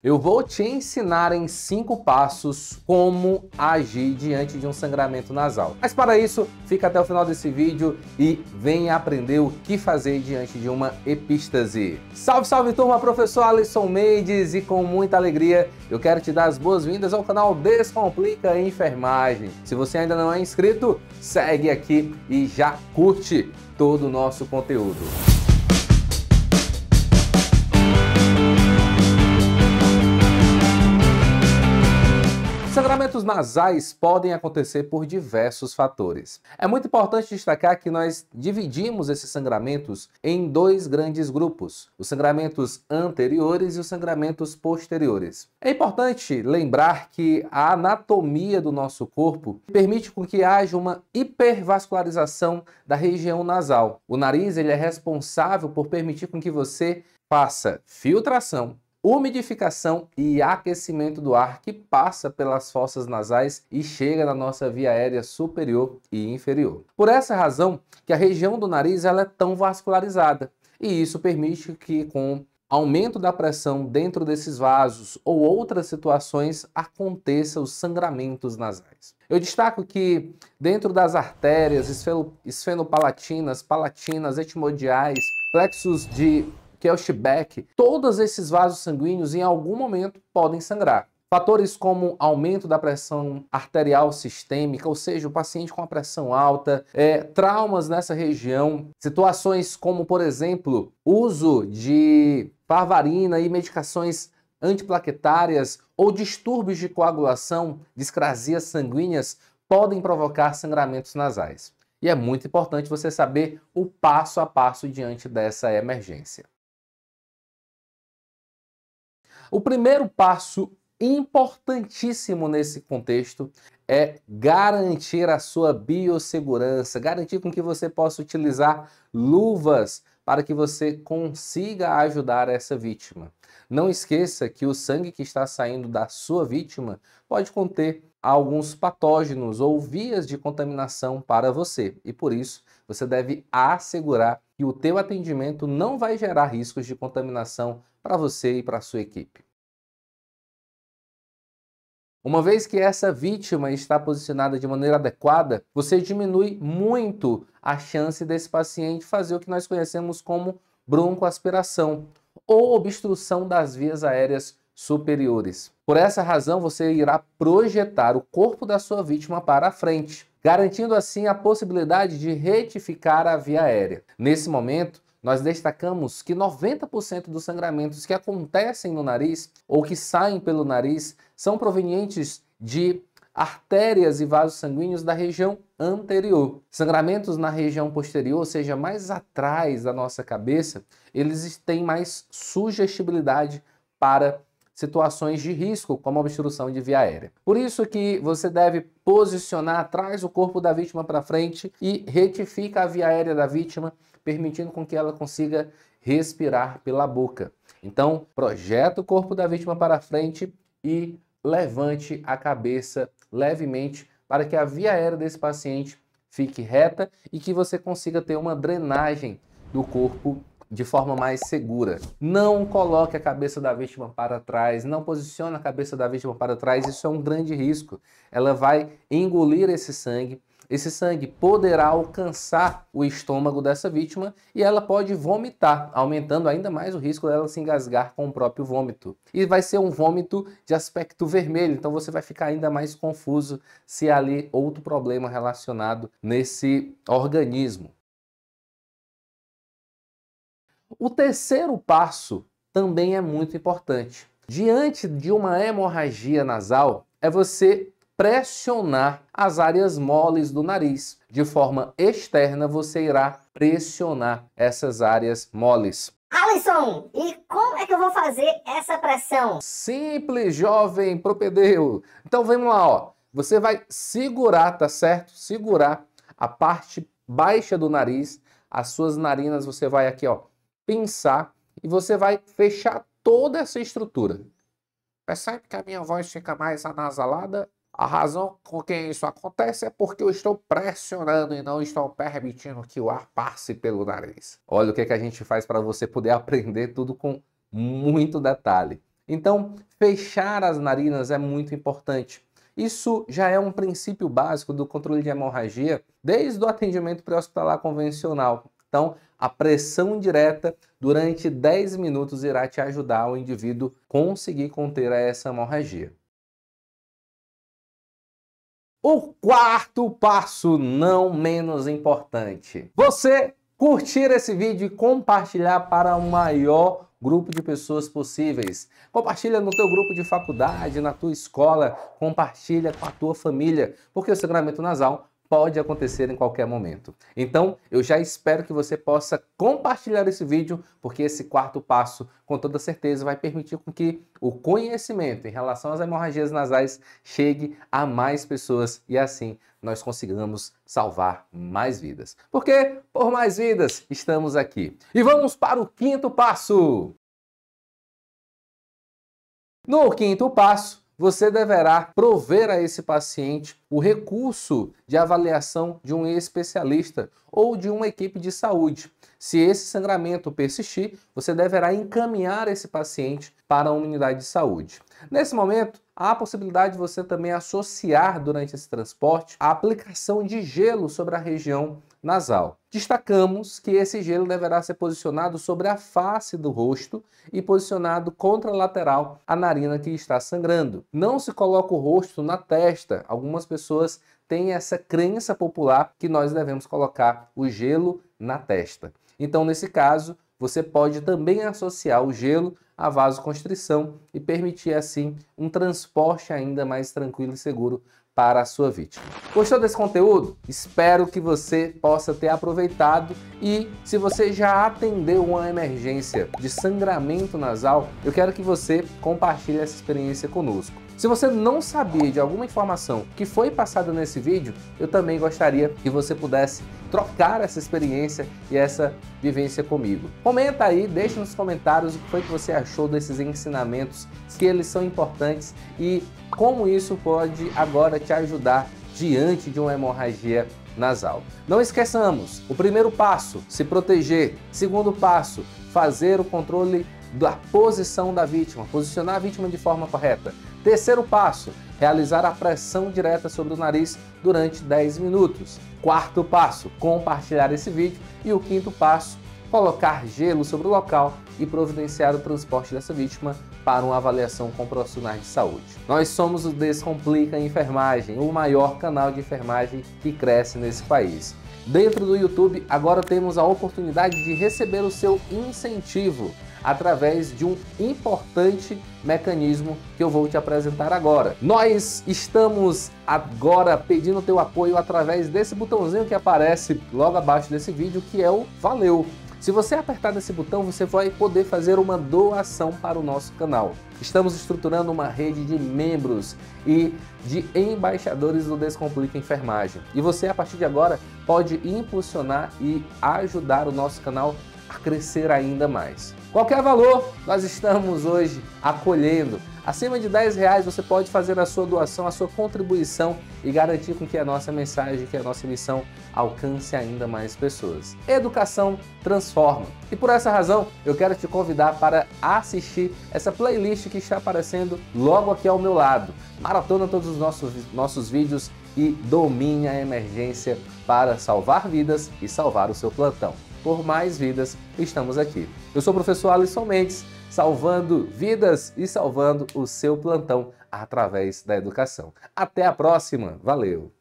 Eu vou te ensinar em 5 passos como agir diante de um sangramento nasal. Mas para isso, fica até o final desse vídeo e venha aprender o que fazer diante de uma epístase. Salve, salve turma, professor Allyson Mendes e com muita alegria eu quero te dar as boas-vindas ao canal Descomplica Enfermagem. Se você ainda não é inscrito, segue aqui e já curte todo o nosso conteúdo. Sangramentos nasais podem acontecer por diversos fatores. É muito importante destacar que nós dividimos esses sangramentos em 2 grandes grupos, os sangramentos anteriores e os sangramentos posteriores. É importante lembrar que a anatomia do nosso corpo permite com que haja uma hipervascularização da região nasal. O nariz ele é responsável por permitir com que você faça filtração, umidificação e aquecimento do ar que passa pelas fossas nasais e chega na nossa via aérea superior e inferior. Por essa razão que a região do nariz ela é tão vascularizada e isso permite que com aumento da pressão dentro desses vasos ou outras situações aconteçam os sangramentos nasais. Eu destaco que dentro das artérias esfenopalatinas, palatinas, etimodiais, plexos de Kelschbeck, todos esses vasos sanguíneos em algum momento podem sangrar. Fatores como aumento da pressão arterial sistêmica, ou seja, o paciente com a pressão alta, traumas nessa região, situações como, por exemplo, uso de varfarina e medicações antiplaquetárias ou distúrbios de coagulação, discrasias sanguíneas, podem provocar sangramentos nasais. E é muito importante você saber o passo a passo diante dessa emergência. O primeiro passo importantíssimo nesse contexto é garantir a sua biossegurança, garantir com que você possa utilizar luvas para que você consiga ajudar essa vítima. Não esqueça que o sangue que está saindo da sua vítima pode conter alguns patógenos ou vias de contaminação para você e por isso você deve assegurar que o teu atendimento não vai gerar riscos de contaminação para você e para a sua equipe. Uma vez que essa vítima está posicionada de maneira adequada, você diminui muito a chance desse paciente fazer o que nós conhecemos como broncoaspiração ou obstrução das vias aéreas superiores. Por essa razão, você irá projetar o corpo da sua vítima para a frente, garantindo assim a possibilidade de retificar a via aérea. Nesse momento, nós destacamos que 90% dos sangramentos que acontecem no nariz ou que saem pelo nariz são provenientes de artérias e vasos sanguíneos da região anterior. Sangramentos na região posterior, ou seja, mais atrás da nossa cabeça, eles têm mais sugestibilidade para situações de risco, como obstrução de via aérea. Por isso que você deve posicionar atrás o corpo da vítima para frente e retifica a via aérea da vítima, permitindo com que ela consiga respirar pela boca. Então, projeta o corpo da vítima para frente e levante a cabeça levemente para que a via aérea desse paciente fique reta e que você consiga ter uma drenagem do corpo de forma mais segura. Não coloque a cabeça da vítima para trás, não posicione a cabeça da vítima para trás, isso é um grande risco. Ela vai engolir esse sangue poderá alcançar o estômago dessa vítima e ela pode vomitar, aumentando ainda mais o risco dela se engasgar com o próprio vômito. E vai ser um vômito de aspecto vermelho, então você vai ficar ainda mais confuso se há ali outro problema relacionado nesse organismo. O terceiro passo também é muito importante. Diante de uma hemorragia nasal, é você pressionar as áreas moles do nariz. De forma externa, você irá pressionar essas áreas moles. Allyson, e como é que eu vou fazer essa pressão? Simples, jovem propedeu. Então vamos lá, ó. Você vai segurar, tá certo? Segurar a parte baixa do nariz, as suas narinas, você vai aqui, ó, pinçar e você vai fechar toda essa estrutura. Percebe que a minha voz fica mais anasalada? A razão com que isso acontece é porque eu estou pressionando e não estou permitindo que o ar passe pelo nariz. Olha o que a gente faz para você poder aprender tudo com muito detalhe. Então, fechar as narinas é muito importante. Isso já é um princípio básico do controle de hemorragia desde o atendimento pré-hospitalar convencional. Então, a pressão direta durante 10 minutos irá te ajudar o indivíduo a conseguir conter essa hemorragia. O quarto passo, não menos importante. Você curtir esse vídeo e compartilhar para o maior grupo de pessoas possíveis. Compartilha no teu grupo de faculdade, na tua escola, compartilha com a tua família, porque o sangramento nasal pode acontecer em qualquer momento. Então, eu já espero que você possa compartilhar esse vídeo, porque esse quarto passo, com toda certeza, vai permitir que o conhecimento em relação às hemorragias nasais chegue a mais pessoas e assim nós consigamos salvar mais vidas. Porque por mais vidas estamos aqui. E vamos para o quinto passo! No quinto passo, você deverá prover a esse paciente o recurso de avaliação de um especialista ou de uma equipe de saúde. Se esse sangramento persistir, você deverá encaminhar esse paciente para uma unidade de saúde. Nesse momento, há a possibilidade de você também associar durante esse transporte a aplicação de gelo sobre a região nasal. Destacamos que esse gelo deverá ser posicionado sobre a face do rosto e posicionado contralateral à narina que está sangrando. Não se coloca o rosto na testa. Algumas pessoas têm essa crença popular que nós devemos colocar o gelo na testa. Então, nesse caso, você pode também associar o gelo à vasoconstrição e permitir, assim, um transporte ainda mais tranquilo e seguro para a sua vítima. Gostou desse conteúdo? Espero que você possa ter aproveitado e se você já atendeu uma emergência de sangramento nasal, eu quero que você compartilhe essa experiência conosco. Se você não sabia de alguma informação que foi passada nesse vídeo, eu também gostaria que você pudesse trocar essa experiência e essa vivência comigo. Comenta aí, deixa nos comentários o que foi que você achou desses ensinamentos, se eles são importantes e como isso pode agora te ajudar diante de uma hemorragia nasal. Não esqueçamos, o primeiro passo, se proteger. Segundo passo, fazer o controle da posição da vítima, posicionar a vítima de forma correta. Terceiro passo, realizar a pressão direta sobre o nariz durante 10 minutos. Quarto passo, compartilhar esse vídeo. E o quinto passo, colocar gelo sobre o local e providenciar o transporte dessa vítima para uma avaliação com profissionais de saúde. Nós somos o Descomplica Enfermagem, o maior canal de enfermagem que cresce nesse país. Dentro do YouTube, agora temos a oportunidade de receber o seu incentivo através de um importante mecanismo que eu vou te apresentar agora. Nós estamos agora pedindo teu apoio através desse botãozinho que aparece logo abaixo desse vídeo, que é o Valeu. Se você apertar nesse botão, você vai poder fazer uma doação para o nosso canal. Estamos estruturando uma rede de membros e de embaixadores do Descomplica Enfermagem. E você, a partir de agora, pode impulsionar e ajudar o nosso canal a crescer ainda mais. Qualquer valor, nós estamos hoje acolhendo. Acima de R$10 você pode fazer a sua doação, a sua contribuição e garantir com que a nossa mensagem, que a nossa missão alcance ainda mais pessoas. Educação transforma. E por essa razão, eu quero te convidar para assistir essa playlist que está aparecendo logo aqui ao meu lado. Maratona todos os nossos vídeos e domine a emergência para salvar vidas e salvar o seu plantão. Por mais vidas, estamos aqui. Eu sou o professor Allyson Mendes, salvando vidas e salvando o seu plantão através da educação. Até a próxima. Valeu!